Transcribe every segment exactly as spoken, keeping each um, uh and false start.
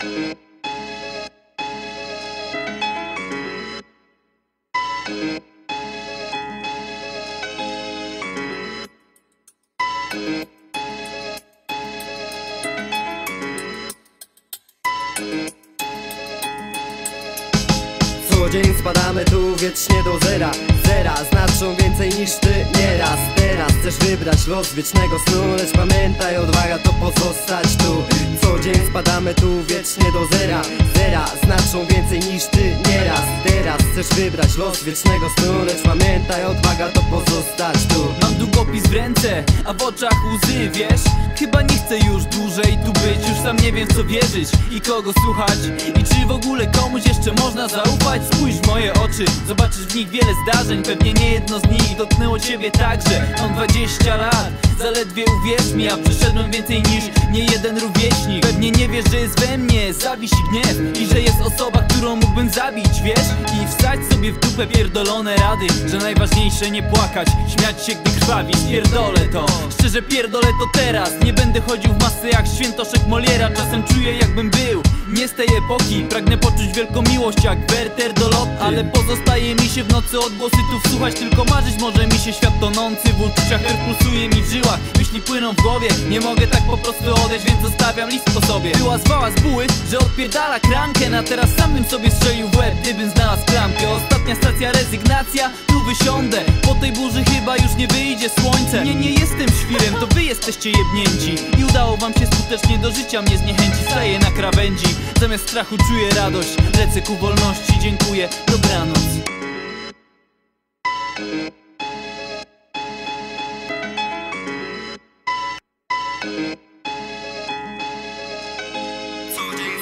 Co dzień spadamy tu wiecznie do zera. Zera znaczą więcej niż ty nieraz. Teraz chcesz wybrać los wiecznego snu, lecz pamiętaj, odwaga to pozostać tu. Co dzień spadamy tu wiecznie do zera. Zera znaczą więcej niż ty nieraz. Teraz chcesz wybrać los wiecznego snu, lecz pamiętaj, odwaga to pozostać tu. Mam długopis w ręce, a w oczach łzy, wiesz? Chyba nie chcę już dłużej tu być. Już sam nie wiem, w co wierzyć i kogo słuchać, i czy w ogóle komuś jeszcze można zaufać. Spójrz w moje oczy, zobaczysz w nich wiele zdarzeń. Pewnie nie jedno z nich dotknęło ciebie także. Mam dwadzieścia lat, zaledwie uwierz mi, a przeszedłem więcej niż nie jeden rówieśnik. Pewnie nie wiesz, że jest we mnie zawiść i gniew, i że jest osoba, którą mógłbym zabić, wiesz? I wstać sobie w dupę pierdolone rady, że najważniejsze nie płakać, śmiać się, gdy krwawisz. Pierdolę to, szczerze pierdolę to teraz. Nie będę chodził w masce jak Świętoszek Moliera. Czasem czuję, jakbym był nie z tej epoki. Pragnę poczuć wielką miłość jak Werter do Loty. Ale pozostaje mi się w nocy odgłosy tu wsłuchać. Tylko marzyć może mi się świat tonący w uczuciach. Krew pulsuje mi w żyłach, myśli płyną w głowie. Nie mogę tak po prostu odejść, więc zostawiam list po sobie. Była zwała z buły, że odpierdala krankę, na teraz samym sobie strzelił w łeb, gdybym znalazł klamkę. Ostatnia stacja, rezygnacja, tu wysiądę. Po tej burzy chyba już nie wyjdzie słońce. Nie, nie jestem świrem, to wy jesteście jebnięci. I udało wam się skutecznie do życia mnie zniechęcić. Staję na krawędzi, zamiast strachu czuję radość. Lecę ku wolności, dziękuję, dobranoc. Co dzień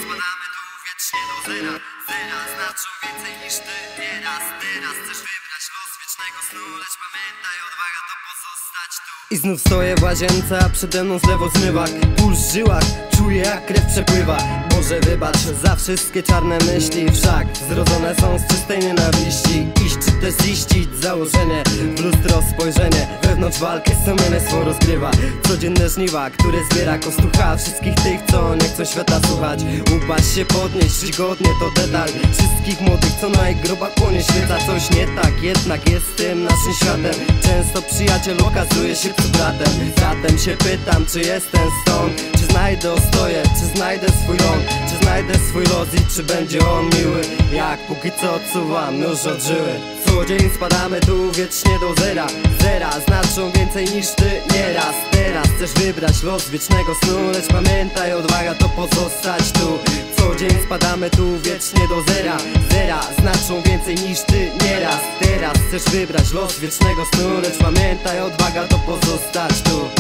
spadamy tu wiecznie do zera. Zera znaczą więcej niż ty nieraz. Teraz chcesz wybrać los wiecznego snu, lecz pamiętaj, odwaga to pozostać tu. I znów stoję w łazience, a przede mną zlewo zmywak. Puls w żyłach, czuję jak krew przepływa. Boże, wybacz za wszystkie czarne myśli, wszak zrodzone są z czystej nienawiści. Iść czy też ziścić założenie, w lustro spojrzenie, wewnątrz walkę sumienie swą rozgrywa. Codzienne żniwa, które zbiera kostucha wszystkich tych, co nie chcą świata słuchać. Upaść się, podnieść, żyć godnie to detal wszystkich młodych, co na ich grobach płonie świeca. Coś nie tak, jednak jest z tym naszym światem. Często przyjaciel okazuje się tu bratem. Zatem się pytam, czy jestem stąd, czy znajdę ostoję, czy znajdę swój ląd, czy znajdę swój los i czy będzie on miły, jak póki co odsuwam nóż od żyły. Co dzień spadamy tu wiecznie do zera. Zera znaczą więcej niż ty nieraz. Teraz chcesz wybrać los wiecznego snu, lecz pamiętaj, odwaga to pozostać tu. Co dzień spadamy tu wiecznie do zera. Zera znaczą więcej niż ty nieraz. Teraz chcesz wybrać los wiecznego snu, lecz pamiętaj, odwaga to pozostać tu.